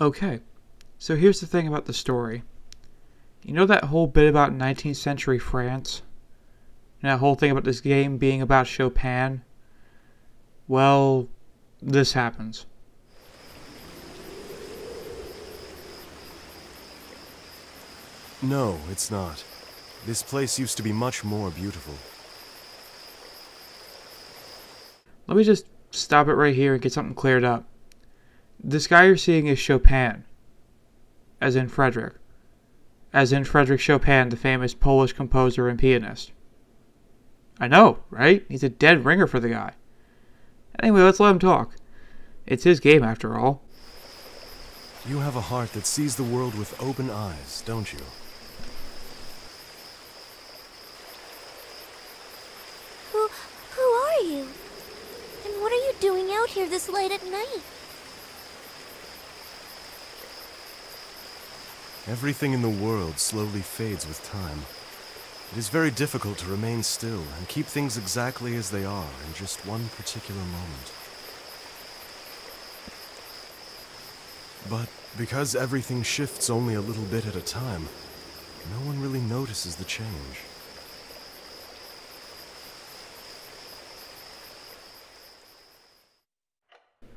Okay, so here's the thing about the story. You know that whole bit about 19th century France? And that whole thing about this game being about Chopin? Well, this happens. No, it's not. This place used to be much more beautiful. Let me just stop it right here and get something cleared up. This guy you're seeing is Chopin. As in Frederic. As in Frederic Chopin, the famous Polish composer and pianist. I know, right? He's a dead ringer for the guy. Anyway, let's let him talk. It's his game, after all. You have a heart that sees the world with open eyes, don't you? Who are you? And what are you doing out here this late at night? Everything in the world slowly fades with time. It is very difficult to remain still and keep things exactly as they are in just one particular moment. But because everything shifts only a little bit at a time, no one really notices the change.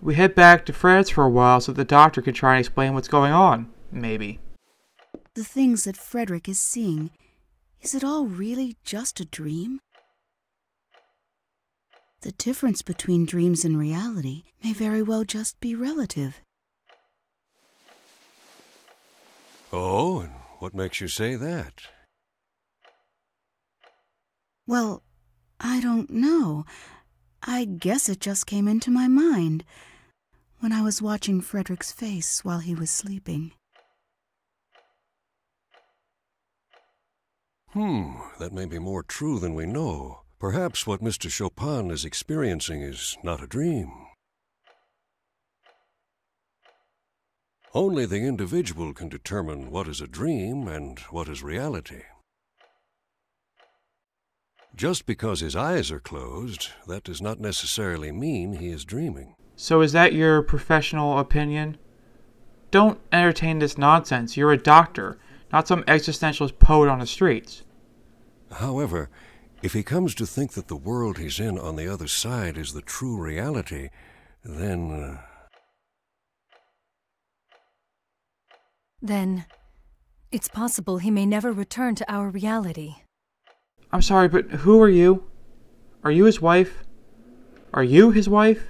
We head back to France for a while so the doctor can try and explain what's going on, maybe. The things that Frederic is seeing, is it all really just a dream? The difference between dreams and reality may very well just be relative. Oh, and what makes you say that? Well, I don't know. I guess it just came into my mind when I was watching Frederick's face while he was sleeping. That may be more true than we know. Perhaps what Mr. Chopin is experiencing is not a dream. Only the individual can determine what is a dream and what is reality. Just because his eyes are closed, that does not necessarily mean he is dreaming. So is that your professional opinion? Don't entertain this nonsense. You're a doctor. Not some existentialist poet on the streets. However, if he comes to think that the world he's in on the other side is the true reality, then... Then, it's possible he may never return to our reality. I'm sorry, but who are you? Are you his wife? Are you his wife?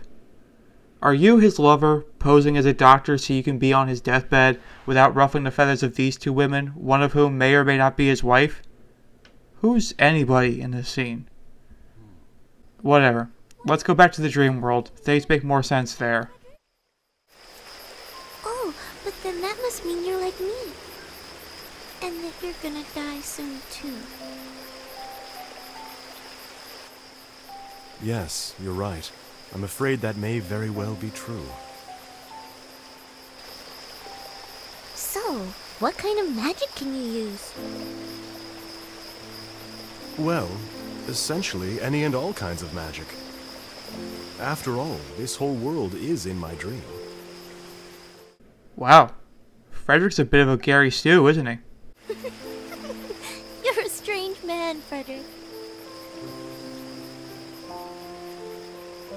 Are you his lover, posing as a doctor so you can be on his deathbed without ruffling the feathers of these two women, one of whom may or may not be his wife? Who's anybody in this scene? Whatever. Let's go back to the dream world. Things make more sense there. Oh, but then that must mean you're like me. And that you're gonna die soon, too. Yes, you're right. I'm afraid that may very well be true. So, what kind of magic can you use? Well, essentially any and all kinds of magic. After all, this whole world is in my dream. Wow. Frederick's a bit of a Gary Stew, isn't he? You're a strange man, Frederic.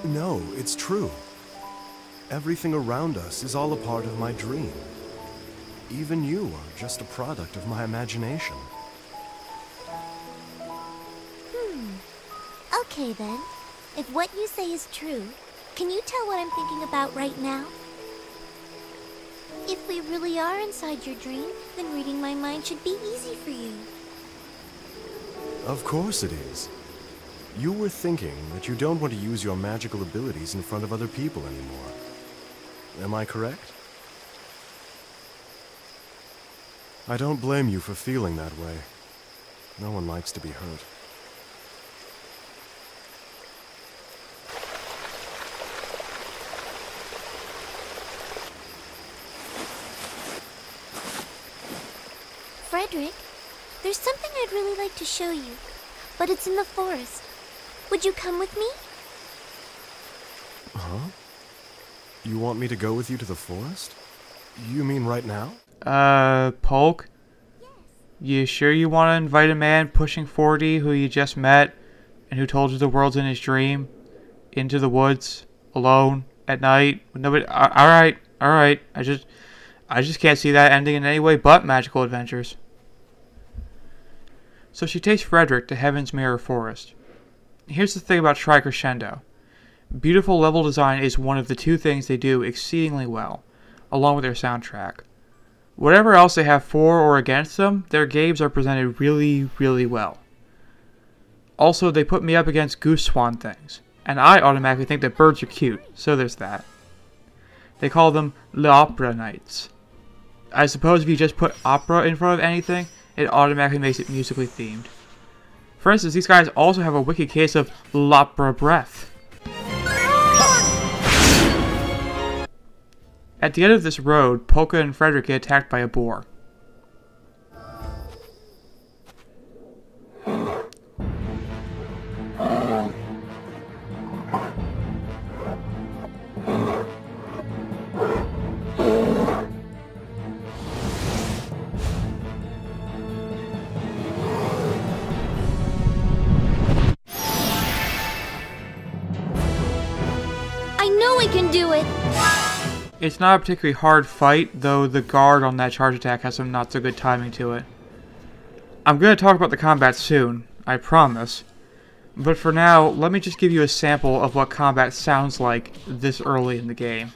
No, it's true. Everything around us is all a part of my dream. Even you are just a product of my imagination. Okay then. If what you say is true, can you tell what I'm thinking about right now? If we really are inside your dream, then reading my mind should be easy for you. Of course it is. You were thinking that you don't want to use your magical abilities in front of other people anymore. Am I correct? I don't blame you for feeling that way. No one likes to be hurt. Frederic, there's something I'd really like to show you, but it's in the forest. Would you come with me? Huh? You want me to go with you to the forest? You mean right now? Polk? Yes. You sure you want to invite a man pushing 40 who you just met and who told you the world's in his dream into the woods alone at night with nobody? All right. I just can't see that ending in any way but magical adventures. So she takes Frederic to Heaven's Mirror Forest. Here's the thing about Tri-Crescendo. Beautiful level design is one of the two things they do exceedingly well, along with their soundtrack. Whatever else they have for or against them, their games are presented really, really well. Also, they put me up against goose swan things, and I automatically think that birds are cute, so there's that. They call them L'Opera Nights. I suppose if you just put opera in front of anything, it automatically makes it musically themed. For instance, these guys also have a wicked case of Lapra Breath. At the end of this road, Polka and Frederic get attacked by a boar. I know we can do it! It's not a particularly hard fight, though the guard on that charge attack has some not so good timing to it. I'm going to talk about the combat soon, I promise. But for now, let me just give you a sample of what combat sounds like this early in the game.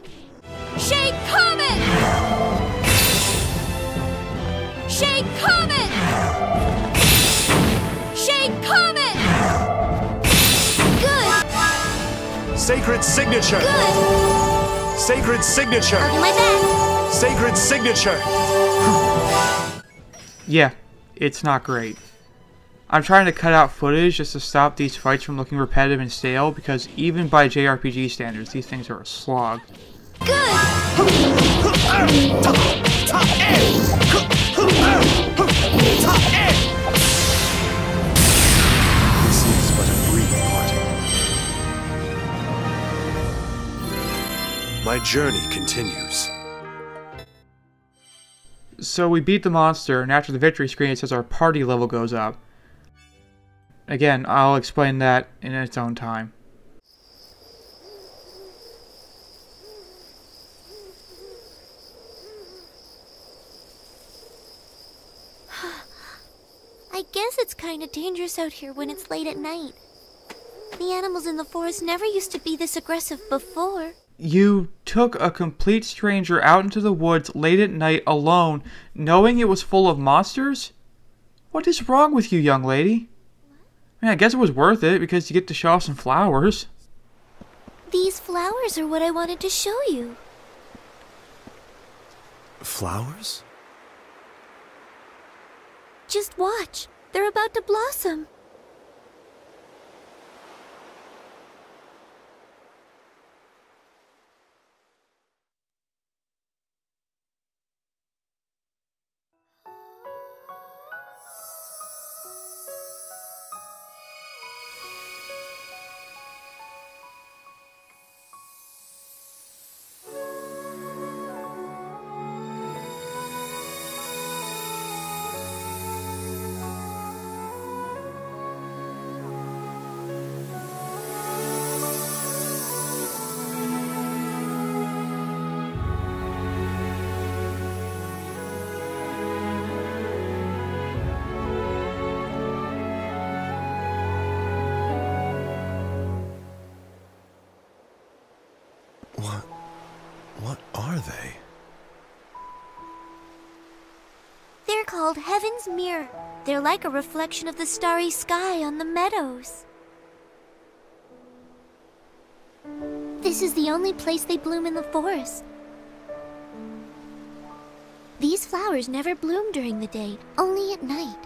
Shade Comet! Shade Comet! Shade Comet! Good! Sacred Signature! Good! Sacred Signature! My back. Sacred Signature! Yeah, it's not great. I'm trying to cut out footage just to stop these fights from looking repetitive and stale, because even by JRPG standards, these things are a slog. Good! This is but a brief parting. My journey continues. So we beat the monster, and after the victory screen it says our party level goes up. Again, I'll explain that in its own time. I guess it's kinda dangerous out here when it's late at night. The animals in the forest never used to be this aggressive before. You took a complete stranger out into the woods late at night alone, knowing it was full of monsters? What is wrong with you, young lady? I mean, I guess it was worth it, because you get to show off some flowers. These flowers are what I wanted to show you. Flowers? Just watch. They're about to blossom. What are they? They're called Heaven's Mirror. They're like a reflection of the starry sky on the meadows. This is the only place they bloom in the forest. These flowers never bloom during the day, only at night.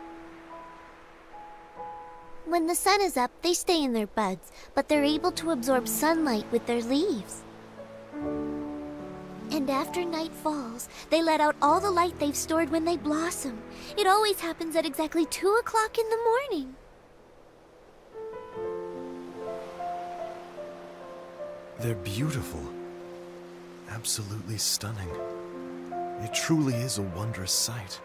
When the sun is up, they stay in their buds, but they're able to absorb sunlight with their leaves. And after night falls, they let out all the light they've stored when they blossom. It always happens at exactly 2 o'clock in the morning. They're beautiful. Absolutely stunning. It truly is a wondrous sight.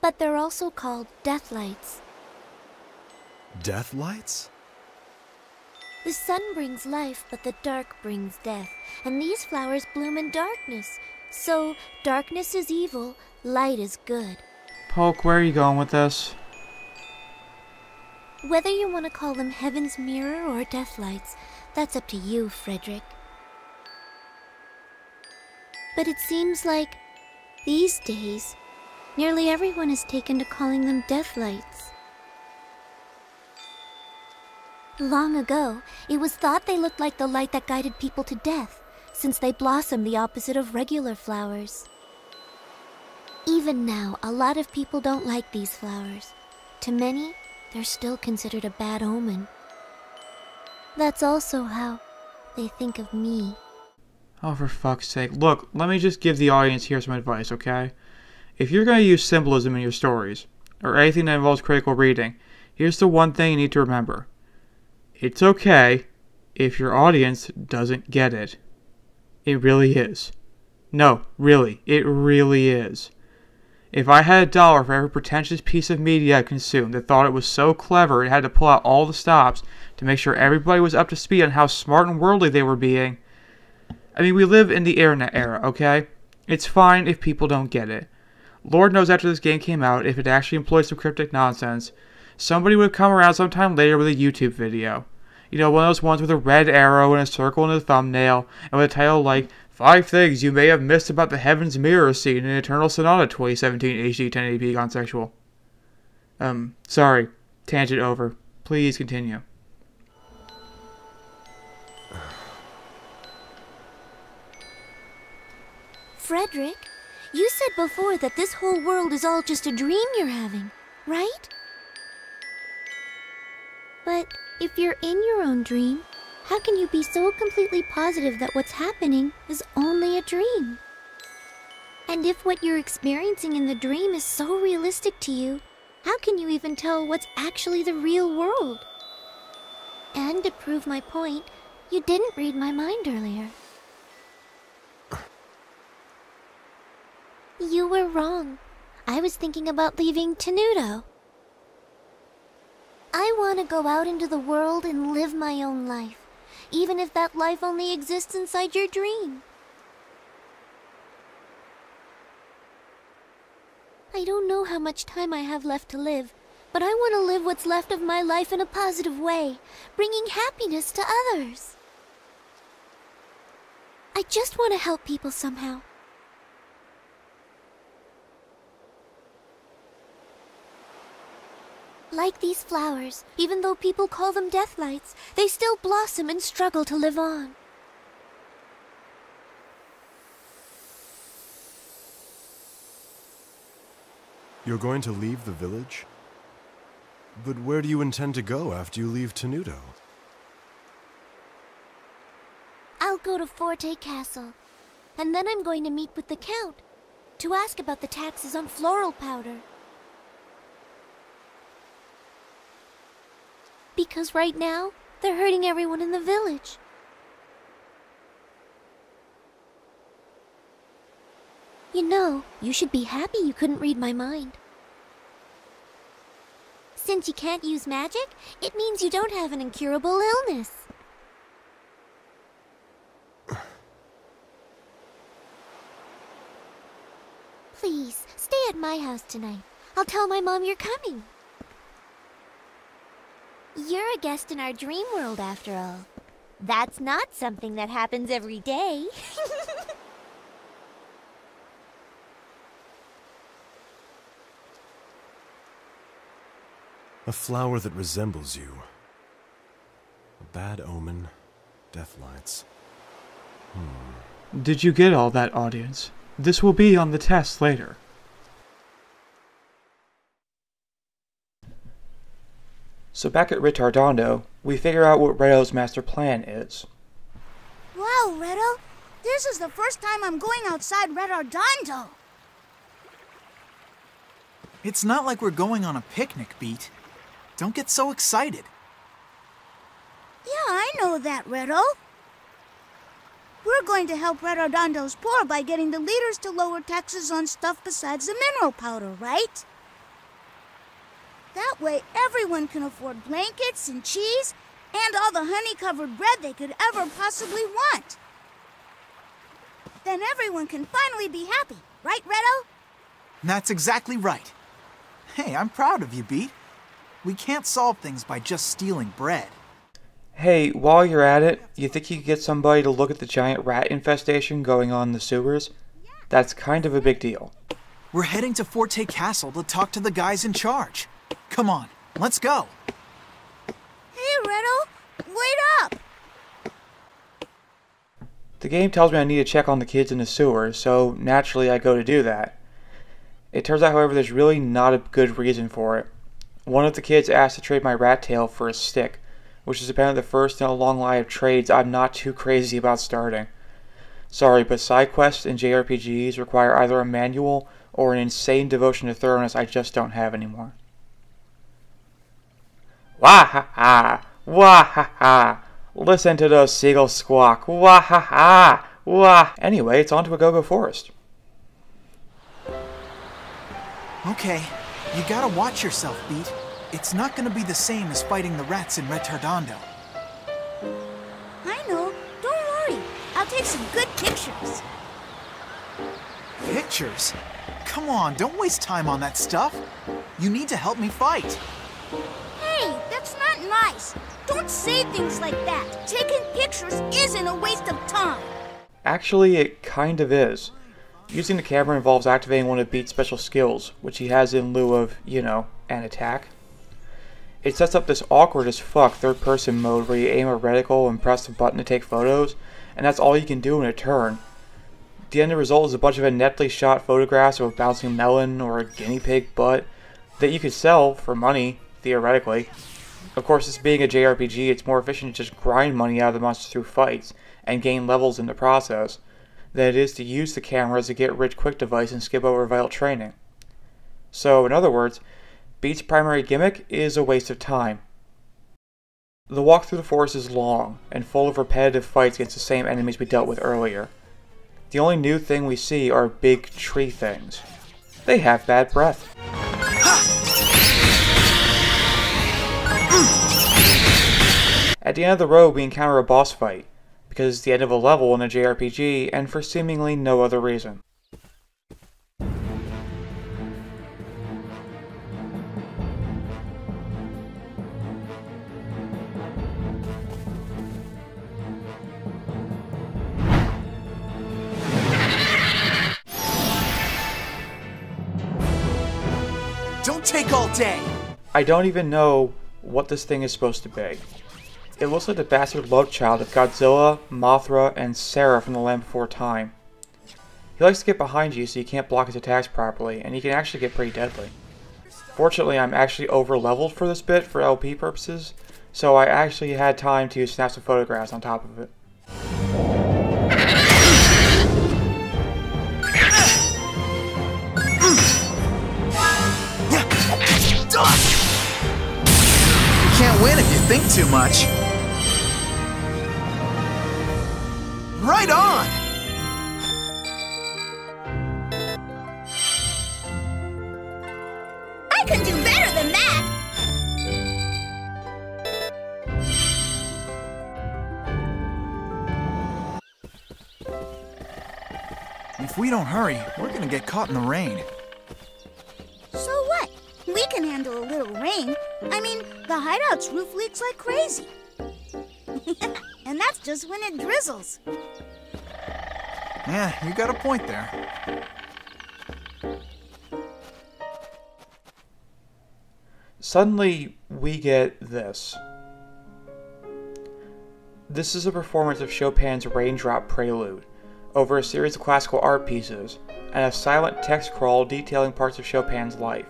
But they're also called Death Lights. Death Lights? The sun brings life, but the dark brings death. And these flowers bloom in darkness. So, darkness is evil, light is good. Polk, where are you going with this? Whether you want to call them Heaven's Mirror or Death Lights, that's up to you, Frederic. But it seems like, these days, nearly everyone has taken to calling them Death Lights. Long ago, it was thought they looked like the light that guided people to death, since they blossom the opposite of regular flowers. Even now, a lot of people don't like these flowers. To many, they're still considered a bad omen. That's also how they think of me. Oh, for fuck's sake. Look, let me just give the audience here some advice, okay? If you're going to use symbolism in your stories, or anything that involves critical reading, here's the one thing you need to remember. It's okay if your audience doesn't get it. It really is. No, really. It really is. If I had $1 for every pretentious piece of media I consumed that thought it was so clever it had to pull out all the stops to make sure everybody was up to speed on how smart and worldly they were being. I mean, we live in the internet era, okay? It's fine if people don't get it. Lord knows after this game came out, if it actually employed some cryptic nonsense, somebody would come around sometime later with a YouTube video. You know, one of those ones with a red arrow and a circle and a thumbnail, and with a title like, 5 Things You May Have Missed About the Heaven's Mirror Scene in Eternal Sonata 2017 HD 1080p Gonsexual. Sorry. Tangent over. Please continue. Frederic, you said before that this whole world is all just a dream you're having, right? But if you're in your own dream, how can you be so completely positive that what's happening is only a dream? And if what you're experiencing in the dream is so realistic to you, how can you even tell what's actually the real world? And to prove my point, you didn't read my mind earlier. You were wrong. I was thinking about leaving Tenuto. I want to go out into the world and live my own life, even if that life only exists inside your dream. I don't know how much time I have left to live, but I want to live what's left of my life in a positive way, bringing happiness to others. I just want to help people somehow. Like these flowers, even though people call them death lights, they still blossom and struggle to live on. You're going to leave the village? But where do you intend to go after you leave Tenuto? I'll go to Forte Castle, and then I'm going to meet with the Count to ask about the taxes on floral powder. Because right now, they're hurting everyone in the village. You know, you should be happy you couldn't read my mind. Since you can't use magic, it means you don't have an incurable illness. Please, stay at my house tonight. I'll tell my mom you're coming. You're a guest in our dream world, after all. That's not something that happens every day. A flower that resembles you. A bad omen. Death lights. Did you get all that, audience? This will be on the test later. So back at Ritardando, we figure out what Redo's master plan is. Wow, Redo! This is the first time I'm going outside Ritardando! It's not like we're going on a picnic, Beat. Don't get so excited. Yeah, I know that, Redo. We're going to help Ritardando's poor by getting the leaders to lower taxes on stuff besides the mineral powder, right? That way everyone can afford blankets and cheese and all the honey-covered bread they could ever possibly want. Then everyone can finally be happy, right, Reto? That's exactly right. Hey, I'm proud of you, Beat. We can't solve things by just stealing bread. Hey, while you're at it, you think you could get somebody to look at the giant rat infestation going on in the sewers? That's kind of a big deal. We're heading to Forte Castle to talk to the guys in charge. Come on, let's go. Hey, Riddle, wait up! The game tells me I need to check on the kids in the sewers, so naturally I go to do that. It turns out, however, there's really not a good reason for it. One of the kids asked to trade my rat tail for a stick, which is apparently the first in a long line of trades I'm not too crazy about starting. Sorry, but side quests in JRPGs require either a manual or an insane devotion to thoroughness I just don't have anymore. Wah-ha-ha! Wah-ha-ha! Listen to those seagulls squawk! Wah-ha-ha! Wah! Anyway, it's on to Agogo Forest. Okay, you gotta watch yourself, Beat. It's not going to be the same as fighting the rats in Ritardando. I know. Don't worry. I'll take some good pictures. Pictures? Come on, don't waste time on that stuff. You need to help me fight. Hey, that's not nice. Don't say things like that. Taking pictures isn't a waste of time. Actually, it kind of is. Using the camera involves activating one of Beat's special skills, which he has in lieu of, you know, an attack. It sets up this awkward as fuck third person mode where you aim a reticle and press the button to take photos, and that's all you can do in a turn. The end result is a bunch of ineptly shot photographs of a bouncing melon or a guinea pig butt that you could sell for money, theoretically. Of course, this being a JRPG, it's more efficient to just grind money out of the monsters through fights and gain levels in the process than it is to use the camera as a get rich quick device and skip over vital training. So, in other words, Beat's primary gimmick is a waste of time. The walk through the forest is long, and full of repetitive fights against the same enemies we dealt with earlier. The only new thing we see are big tree things. They have bad breath. At the end of the road, we encounter a boss fight, because it's the end of a level in a JRPG, and for seemingly no other reason. Take all day. I don't even know what this thing is supposed to be. It looks like the bastard love child of Godzilla, Mothra, and Sarah from The Land Before Time. He likes to get behind you so you can't block his attacks properly, and he can actually get pretty deadly. Fortunately, I'm actually over-leveled for this bit for LP purposes, so I actually had time to snap some photographs on top of it. Think too much. Right on! I can do better than that! If we don't hurry, we're gonna get caught in the rain. So what? We can handle a little rain. I mean, the hideout's roof leaks like crazy. And that's just when it drizzles. Yeah, you got a point there. Suddenly, we get this. This is a performance of Chopin's Raindrop Prelude over a series of classical art pieces and a silent text crawl detailing parts of Chopin's life.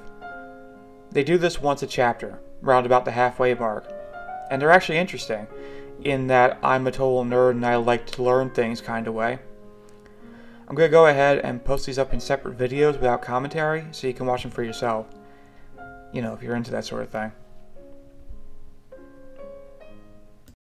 They do this once a chapter, round about the halfway mark, and they're actually interesting, in that I'm a total nerd and I like to learn things kind of way. I'm going to go ahead and post these up in separate videos without commentary, so you can watch them for yourself. You know, if you're into that sort of thing.